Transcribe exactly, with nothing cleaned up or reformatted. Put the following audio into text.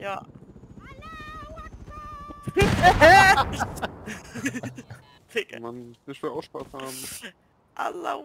Ja. Digga. Mann, ich will auch Spaß haben. Allah.